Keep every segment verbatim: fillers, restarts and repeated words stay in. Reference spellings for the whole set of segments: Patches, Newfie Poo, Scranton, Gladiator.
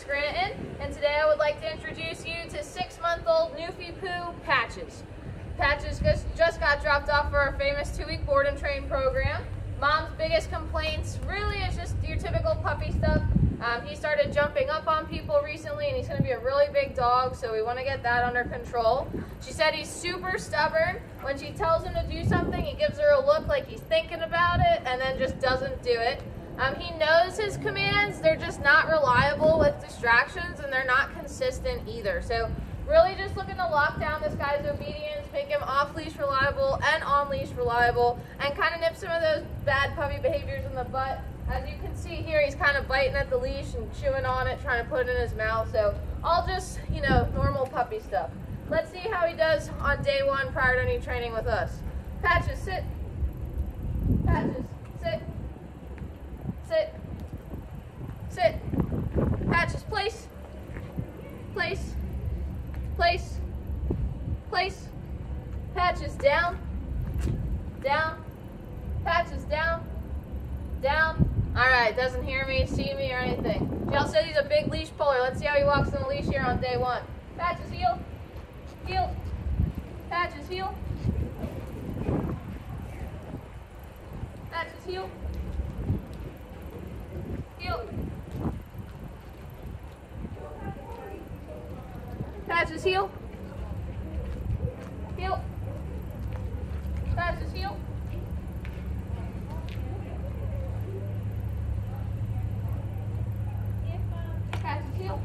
Scranton, and today I would like to introduce you to six-month-old Newfie Poo, Patches. Patches just got dropped off for our famous two-week board and train program. Mom's biggest complaints really is just your typical puppy stuff. Um, he started jumping up on people recently, and he's going to be a really big dog, so we want to get that under control. She said he's super stubborn. When she tells him to do something, he gives her a look like he's thinking about it and then just doesn't do it. Um, he knows his commands. They're just not reliable with distractions, and they're not consistent either. So really just looking to lock down this guy's obedience, make him off-leash reliable and on-leash reliable, and kind of nip some of those bad puppy behaviors in the butt. As you can see here, he's kind of biting at the leash and chewing on it, trying to put it in his mouth. So all just, you know, normal puppy stuff. Let's see how he does on day one prior to any training with us. Patches, sit. Patches, sit. Sit. Sit. Patches, place. Place. Place. Place. Patches, down. Down. Patches, down. Down. Alright, doesn't hear me, see me, or anything. Y'all said he's a big leash puller. Let's see how he walks on the leash here on day one. Patches, heel. Heel. Patches, heel. Patches, heel. Patches, heel. Heel. Patches, heel. Patches, heel.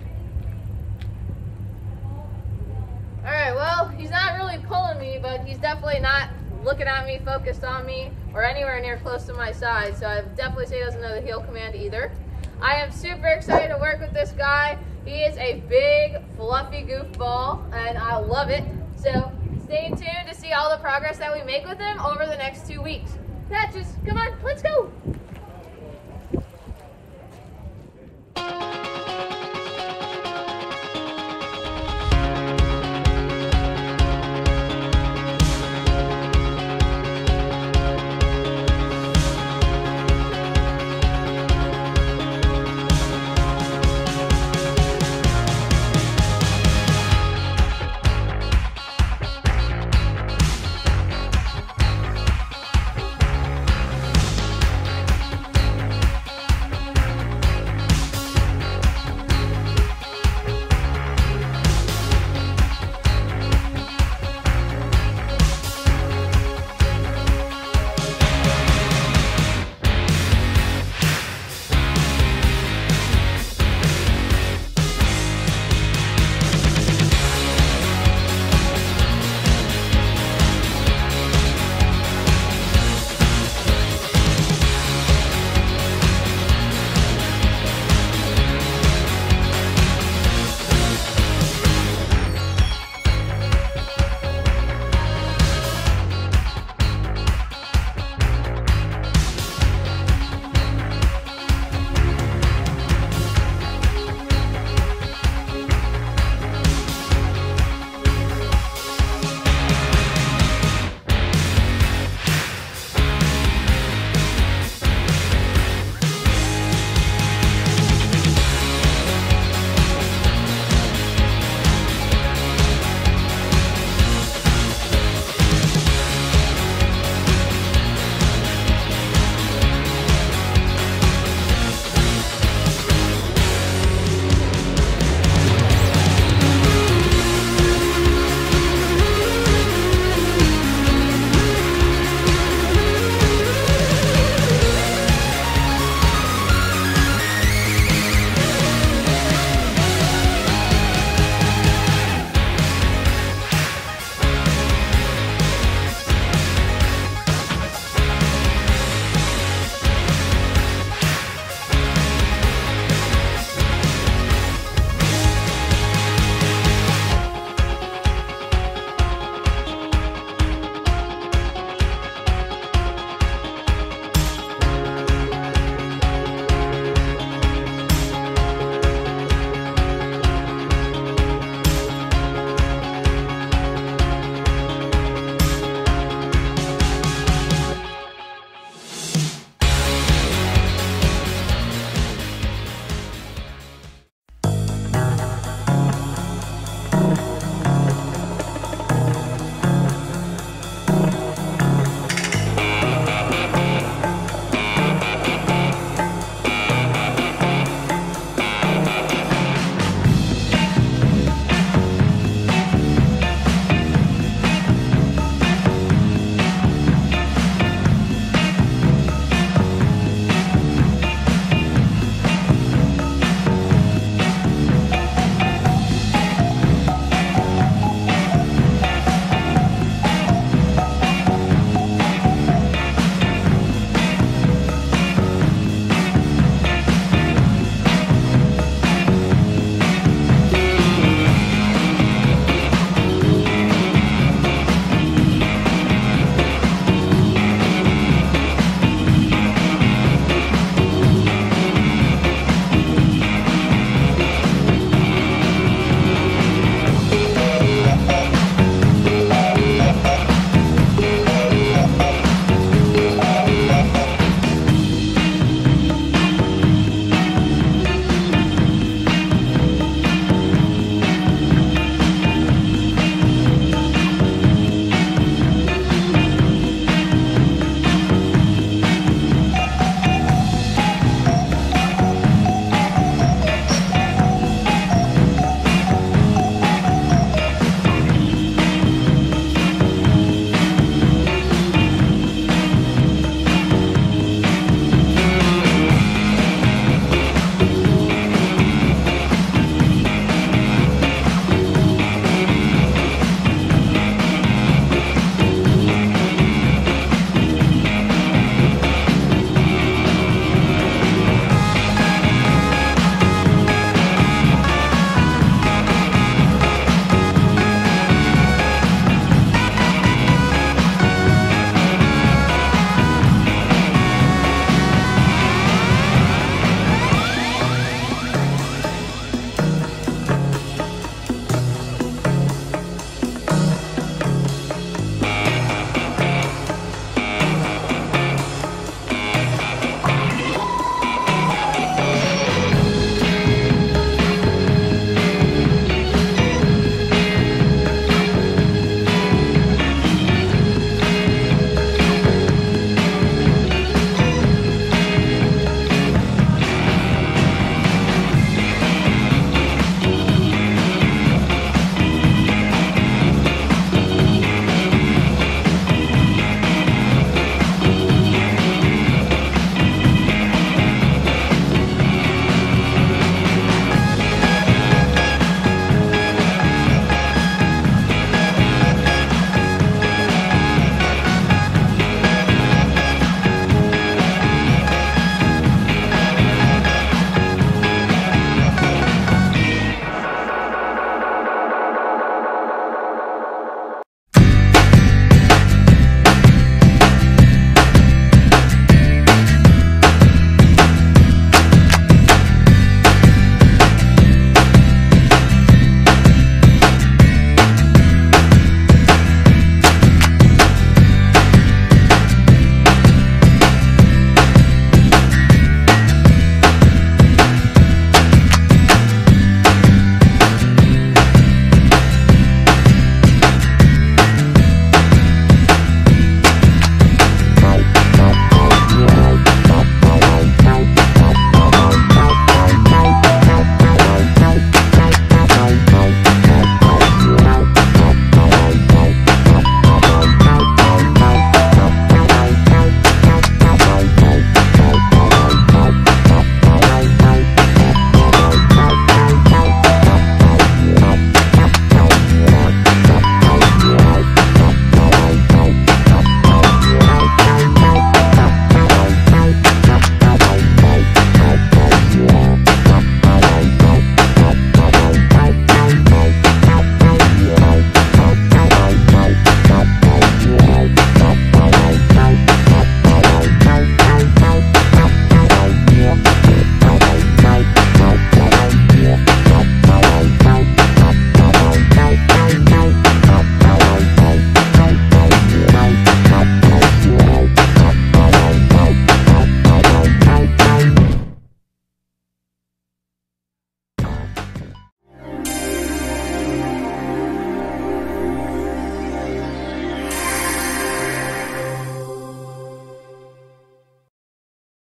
Alright, well, he's not really pulling me, but he's definitely not looking at me, focused on me, or anywhere near close to my side, so I definitely say he doesn't know the heel command either. I am super excited to work with this guy. He is a big, fluffy goofball, and I love it. So stay tuned to see all the progress that we make with him over the next two weeks. Patches, come on, let's go.